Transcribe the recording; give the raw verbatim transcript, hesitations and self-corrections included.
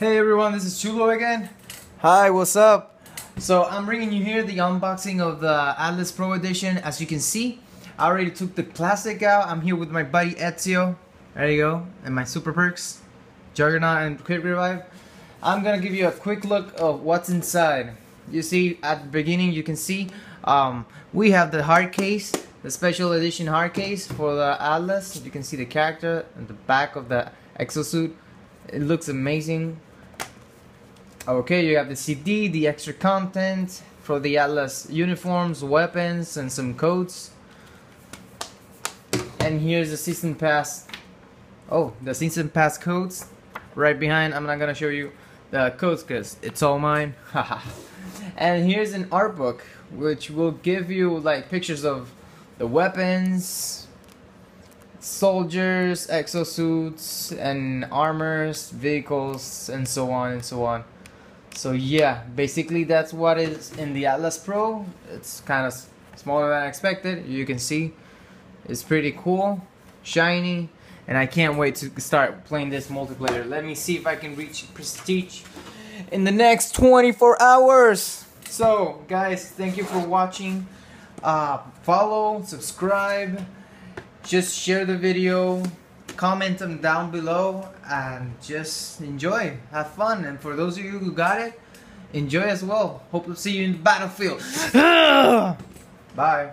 Hey everyone, this is Chulo again. Hi, what's up? So I'm bringing you here the unboxing of the Atlas Pro Edition. As you can see, I already took the plastic out. I'm here with my buddy Ezio. There you go. And my super perks, Juggernaut and Quick Revive. I'm gonna give you a quick look of what's inside. You see, at the beginning you can see um, we have the hard case, the special edition hard case for the Atlas. You can see the character and the back of the exosuit. It looks amazing. Okay, you have the C D, the extra content for the Atlas uniforms, weapons, and some codes. And here's the season pass. Oh, the season pass codes right behind. I'm not gonna show you the codes because it's all mine. Haha. And here's an art book which will give you like pictures of the weapons, soldiers, exosuits, and armors, vehicles, and so on and so on. So yeah, basically that's what is in the Atlas Pro. It's kind of smaller than I expected. You can see it's pretty cool, shiny, and I can't wait to start playing this multiplayer. Let me see if I can reach prestige in the next twenty-four hours. So guys, thank you for watching. Uh, follow, subscribe, just share the video, comment them down below, and just enjoy, have fun. And for those of you who got it, enjoy as well. Hope to see you in the battlefield. Bye.